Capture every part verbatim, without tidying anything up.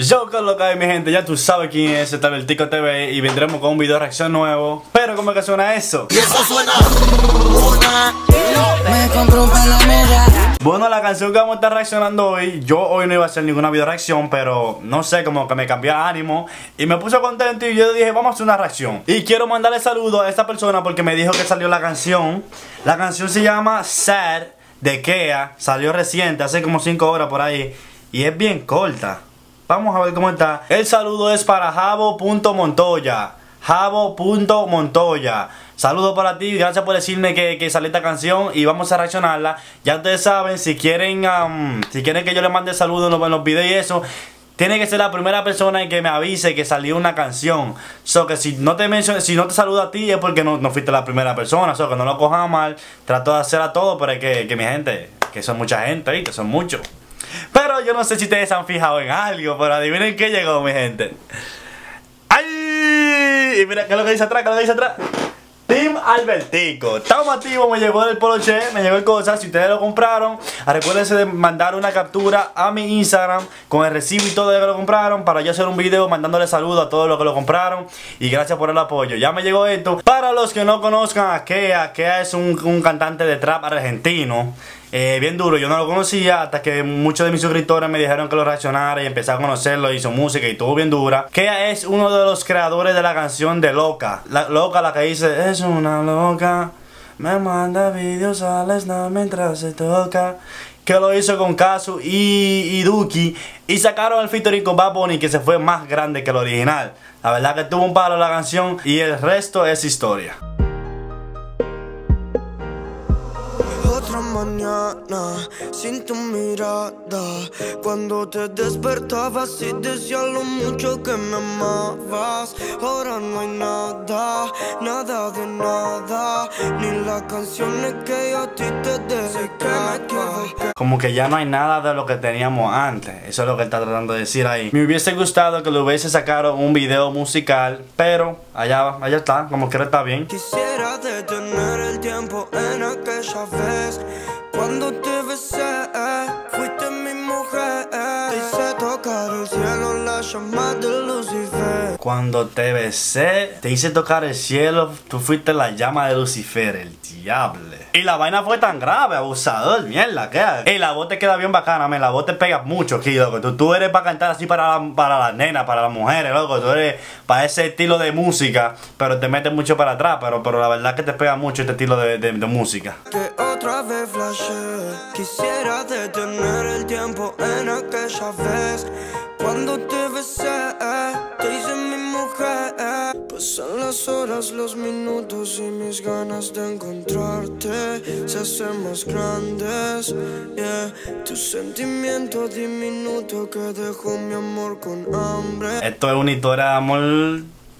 Yo con Loca, mi gente, ya tú sabes quién es, está el Tico T V y vendremos con un video de reacción nuevo. Pero ¿cómo es que suena eso? Y eso suena. Bueno, la canción que vamos a estar reaccionando hoy, yo hoy no iba a hacer ninguna video reacción, pero no sé, como que me cambié ánimo y me puse contento y yo dije, vamos a hacer una reacción. Y quiero mandarle saludos a esta persona porque me dijo que salió la canción. La canción se llama Sad de Khea, salió reciente, hace como cinco horas por ahí, y es bien corta. Vamos a ver cómo está. El saludo es para Javo.Montoya. Javo.Montoya. Saludo para ti. Gracias por decirme que, que salió esta canción y vamos a reaccionarla. Ya ustedes saben, si quieren um, si quieren que yo les mande saludos en, en los videos y eso, tiene que ser la primera persona en que me avise que salió una canción. So que si no te menciono, si no te saludo a ti es porque no, no fuiste la primera persona. So que no lo cojan mal. Trato de hacer a todo, pero es que, que mi gente, que son mucha gente, ¿eh? Que son muchos. Pero yo no sé si ustedes han fijado en algo, pero adivinen qué llegó, mi gente. ¡Ay! Y mira, ¿qué es lo que dice atrás? ¿Qué es lo que dice atrás? Team Albertico. Estamos activos, me llegó el Poloche, me llegó el Cosa. Si ustedes lo compraron, recuérdense de mandar una captura a mi Instagram con el recibo y todo de que lo compraron, para yo hacer un video mandándole saludos a todos los que lo compraron. Y gracias por el apoyo. Ya me llegó esto. Para los que no conozcan a Khea, Khea es un, un cantante de trap argentino. Eh, bien duro, yo no lo conocía hasta que muchos de mis suscriptores me dijeron que lo reaccionara y empecé a conocerlo y su música y todo bien dura. Khea es uno de los creadores de la canción de Loca. La Loca, la que dice, es una loca, me manda videos a la esna mientras se toca. Que lo hizo con Kazu y, y Duki. Y sacaron el featuring con Bunny, que se fue más grande que el original. La verdad que tuvo un palo la canción y el resto es historia. Mañana sin tu mirada, cuando te despertabas y decía lo mucho que me amabas. Ahora no hay nada, nada de nada, ni las canciones que a ti te dedico. Como que ya no hay nada de lo que teníamos antes. Eso es lo que está tratando de decir ahí. Me hubiese gustado que le hubiese sacado un video musical, pero allá, allá está, como que está bien. Quisiera detener el tiempo en aquella vez. Cuando te besé, fuiste mi mujer. Te hice tocar el cielo, la llama de Lucifer. Cuando te besé, te hice tocar el cielo, tú fuiste la llama de Lucifer, el diable. Y la vaina fue tan grave, abusador, mierda, ¿qué? Y la voz te queda bien bacana, man, la voz te pega mucho aquí, loco. Tú, tú eres para cantar así para las para la nenas, para las mujeres, loco. Tú eres para ese estilo de música, pero te metes mucho para atrás, pero, pero la verdad que te pega mucho este estilo de, de, de música. Que otra vez flashé, quisiera detener el tiempo en aquella vez. Cuando te besé, te hice mi mujer. Pasan las horas, los minutos y mis ganas de encontrarte se hacen más grandes, yeah. Tu sentimiento diminuto que dejó mi amor con hambre. Esto es una historia de amor.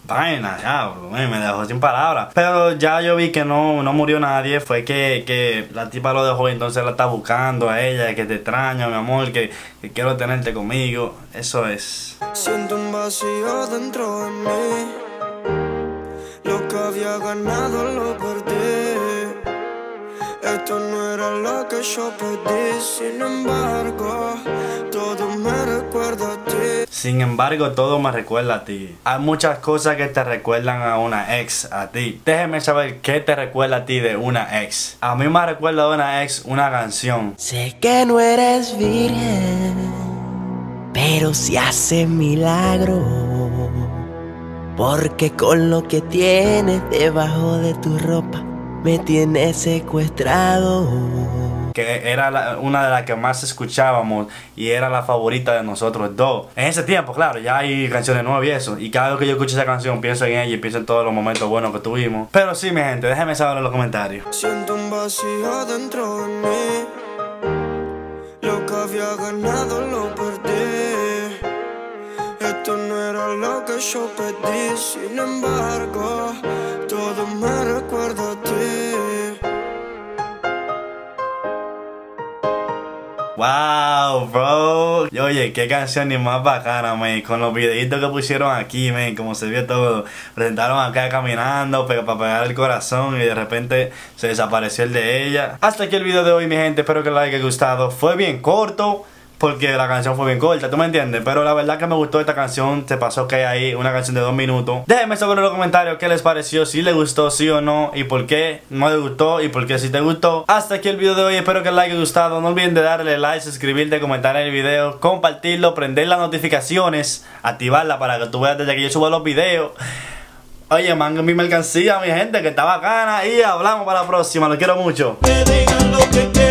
Vaina, ya, me dejó sin palabras. Pero ya yo vi que no, no murió nadie. Fue que, que la tipa lo dejó y entonces la está buscando a ella. Que te extraño, mi amor, que, que quiero tenerte conmigo. Eso es. Siento un vacío dentro de mí. Lo que había ganado lo perdí. Esto no era lo que yo pedí. Sin embargo, todo me recuerda a ti. Sin embargo, todo me recuerda a ti. Hay muchas cosas que te recuerdan a una ex, a ti. Déjeme saber qué te recuerda a ti de una ex. A mí me recuerda a una ex una canción. Sé que no eres virgen, pero si hace milagro, porque con lo que tienes debajo de tu ropa me tienes secuestrado. Que era la, una de las que más escuchábamos y era la favorita de nosotros dos. En ese tiempo, claro, ya hay canciones nuevas y eso. Y cada vez que yo escucho esa canción pienso en ella y pienso en todos los momentos buenos que tuvimos. Pero sí, mi gente, déjenme saber en los comentarios. Siento un vacío dentro de mí. Lo que había ganado lo perdí. Esto no era lo que yo pedí. Sin embargo, todo me recuerda a ti. Wow, bro. Y oye, qué canción ni más bacana, man. Con los videitos que pusieron aquí, man, como se vio todo. Presentaron acá caminando para pegar el corazón y de repente se desapareció el de ella. Hasta aquí el video de hoy, mi gente. Espero que les haya gustado. Fue bien corto, porque la canción fue bien corta, ¿tú me entiendes? Pero la verdad que me gustó esta canción, se pasó que hay ahí una canción de dos minutos. Déjenme saber en los comentarios qué les pareció, si les gustó, sí o no, y por qué no les gustó, y por qué sí te gustó. Hasta aquí el video de hoy, espero que les haya gustado, no olviden de darle like, suscribirte, comentar el video, compartirlo, prender las notificaciones, activarla para que tú veas desde que yo suba los videos. Oye, manga mi mercancía, mi gente, que está bacana, y hablamos para la próxima, los quiero mucho. Que digan lo que quieran.